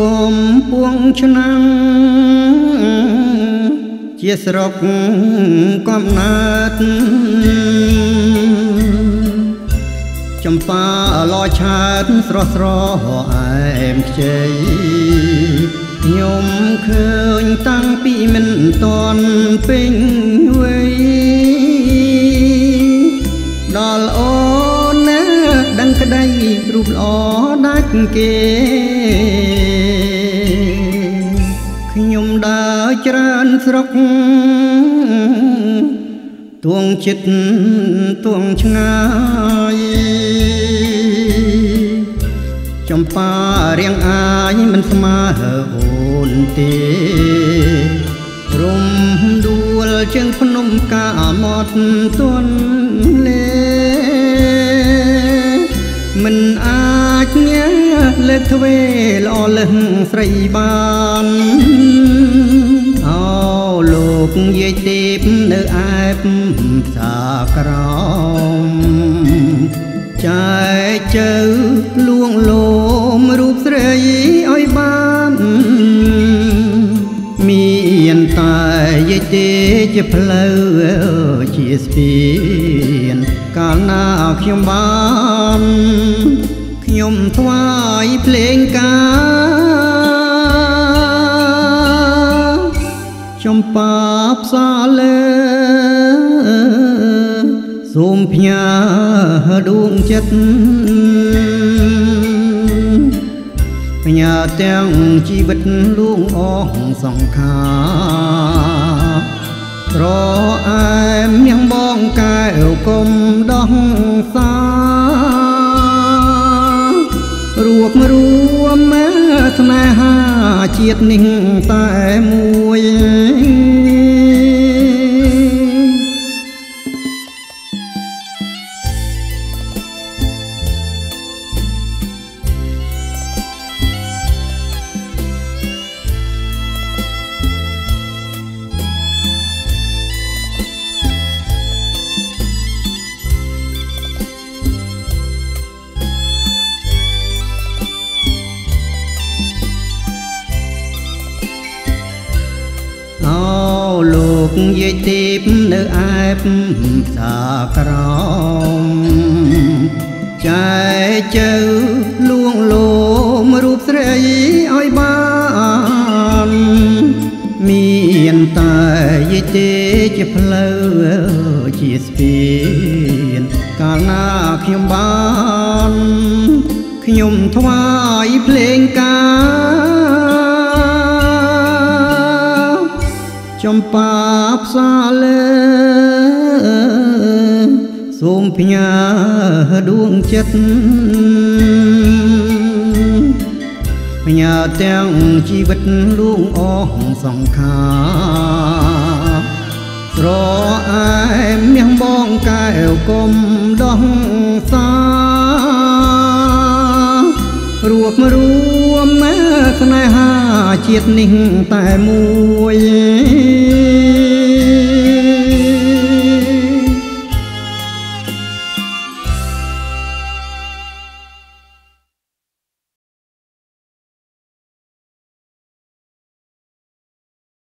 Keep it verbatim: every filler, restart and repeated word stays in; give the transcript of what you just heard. กลมปวงชนังเชี่ยสรกกอมนัดจำปาลอยชาติสรสรไอมเชยยมเคยตั้งปีมันตอนเป็นไว้ดอลโอเนื้อดังกระไดรูปล้อดักเกขยมดาจรานสรกตวงจิตตวงชงายจำปาเรียงอายมันสมาเหอนเตรมดูลเชียงพนมกาหมดตนเลมันอาจเงี้ยเล็ดเวลอเลิงใส่บานเอาลูกเย่เต็บเนื้อไอสากรามใจเจ้าลวงโลมรูปเสยอ้อยบ้านมีอันตายเย่เจจะเพลอชีสเปียนกาลนาขยมบ้านขยมทวายเพลงกาจำปาบซาเลสูมพญาดวงจิตพญาแตงชีวิตลุงอ้องสองขาเพราะไอ้เมียงบ้องกายกลมดองสารวบมารวมแม้ทนายหาเจียดนิ่งแต่มวยเย่เจ็บเนื้อไอสากรามใจเจ้าลวงโลมรูปเสยอ้อยบ้านมีอันตายเย่เจ็บจะเพลอชีสเปียนกาลนาขยมบ้านขยมทวายเพลงกาจำปาบซาเลสูมพญาดวงจิตพญาแตงชีวิตลุงอ้องสองขาเพราะไอ้เมียงบ้องกายกลมดองสารวบมารวมแม้ทนายหาเจียดนิ่งแต่มวย